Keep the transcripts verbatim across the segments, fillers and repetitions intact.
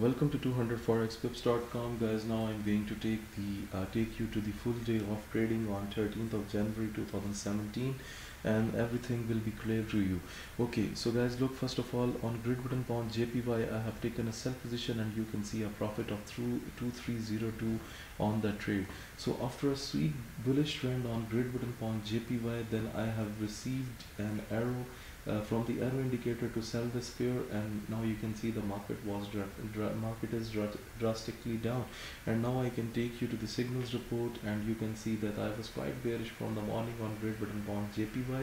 Welcome to two hundred forex pips dot com, guys. Now I'm going to take the uh, take you to the full day of trading on thirteenth of January two thousand seventeen, and everything will be clear to you. Okay, so guys, look, first of all, on Great Britain Pound J P Y, I have taken a sell position, and you can see a profit of two three zero two on that trade. So after a sweet bullish trend on Great Britain Pound J P Y, then I have received an arrow Uh, from the arrow indicator to sell this pair, and now you can see the market was dra dra market is dra drastically down. And now I can take you to the signals report, and you can see that I was quite bearish from the morning on Great Britain Pound J P Y,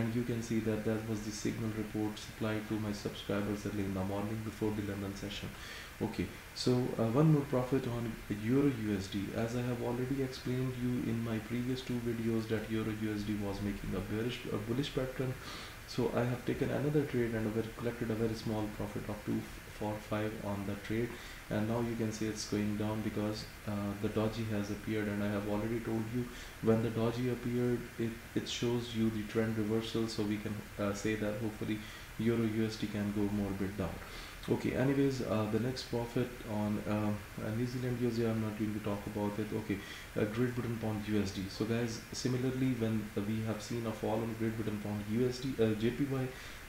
and you can see that that was the signal report supplied to my subscribers early in the morning before the London session. Okay, so uh, one more profit on euro U S D. As I have already explained you in my previous two videos that euro U S D was making a bearish a bullish pattern. So I have taken another trade and collected a very small profit of two four five on the trade, and now you can see it's going down because uh, the doji has appeared, and I have already told you when the doji appeared it, it shows you the trend reversal, so we can uh, say that hopefully euro U S D can go more bit down. Okay, anyways, uh, the next profit on uh, New Zealand U S D, I'm not going to talk about it. Okay, uh, Great Britain Pound U S D. So guys, similarly, when uh, we have seen a fall on Great Britain Pound U S D, uh, J P Y,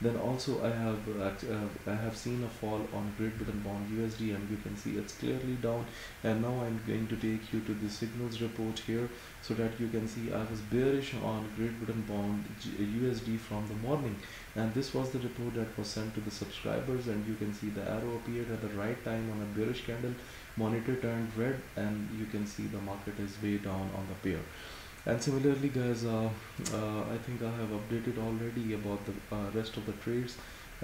then also I have uh, uh, I have seen a fall on Great Britain Pound U S D, and you can see it's clearly down. And now I'm going to take you to the signals report here, so that you can see I was bearish on Great Britain Pound U S D from the morning, and this was the report that was sent to the subscribers, and you can see the arrow appeared at the right time on a bearish candle, monitor turned red, and you can see the market is way down on the pair. And similarly guys, uh, uh, I think I have updated already about the uh, rest of the trades.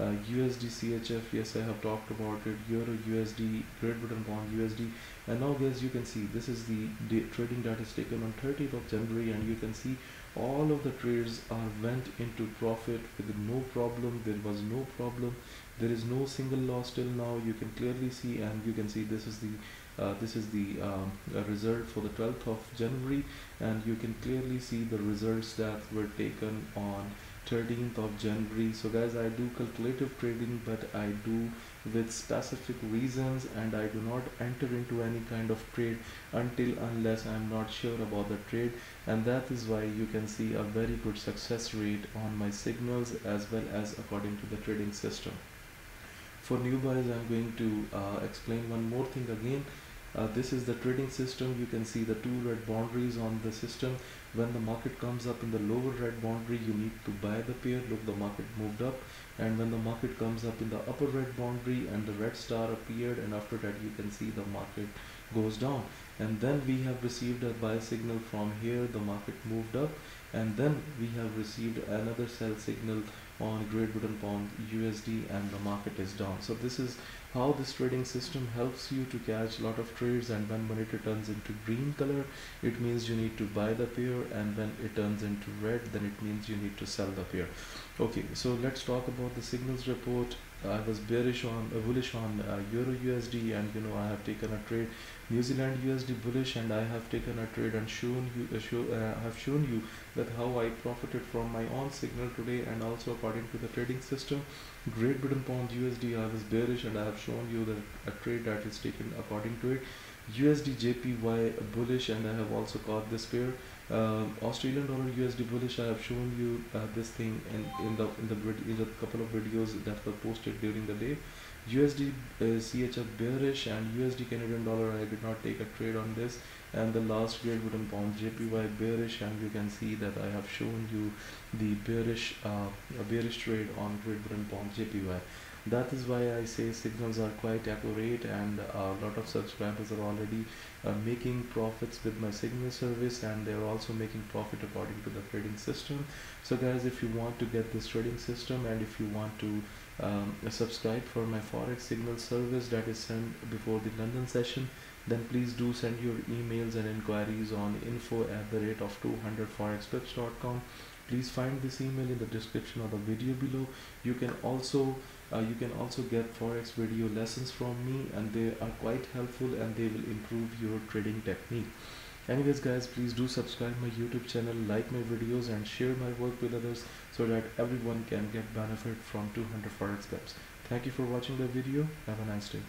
Uh, U S D C H F, yes, I have talked about it. Euro U S D, Great Britain Pound U S D, and now guys, you can see this is the day trading that is taken on thirtieth of January, and you can see all of the trades are went into profit with no problem. There was no problem. There is no single loss till now. You can clearly see, and you can see this is the uh, this is the um, result for the twelfth of January, and you can clearly see the results that were taken on thirteenth of January. So guys, I do calculative trading, but I do with specific reasons, and I do not enter into any kind of trade until unless I'm not sure about the trade, and that is why you can see a very good success rate on my signals as well as according to the trading system. For new buyers, I'm going to uh, explain one more thing again. Uh, this is the trading system. You can see the two red boundaries on the system. When the market comes up in the lower red boundary, you need to buy the pair. Look, the market moved up, and when the market comes up in the upper red boundary and the red star appeared, and after that you can see the market goes down, and then we have received a buy signal from here. The market moved up, and then we have received another sell signal on Great Britain Pound U S D, and the market is down. So this is how this trading system helps you to catch a lot of trades, and when monitor turns into green color, it means you need to buy the pair, and when it turns into red, then it means you need to sell the pair. Okay, so let's talk about the signals report. I was bearish on uh, bullish on uh, euro U S D, and you know I have taken a trade New Zealand U S D bullish, and I have taken a trade and shown you uh, show, uh, have shown you that how I profited from my own signal today, and also according to the trading system. Great Britain Pound U S D, I was bearish, and I have shown you that a trade that is taken according to it. U S D J P Y bullish, and I have also caught this pair. Uh, Australian dollar U S D bullish, I have shown you uh, this thing in, in the in the in a couple of videos that were posted during the day. U S D C H F bearish, and U S D Canadian dollar, I did not take a trade on this. And the last Great Britain Pound J P Y bearish, and you can see that I have shown you the bearish uh, a bearish trade on Great Britain Pound J P Y. That is why I say signals are quite accurate, and a uh, lot of subscribers are already uh, making profits with my signal service, and they're also making profit according to the trading system. So guys, if you want to get this trading system, and if you want to um, subscribe for my forex signal service that is sent before the London session, then please do send your emails and inquiries on info at the rate of two hundred forex pips dot com. Please find this email in the description of the video below. You can also uh, you can also get forex video lessons from me, and they are quite helpful, and they will improve your trading technique. Anyways guys, please do subscribe my YouTube channel, like my videos, and share my work with others so that everyone can get benefit from two hundred forex tips. Thank you for watching the video. Have a nice day.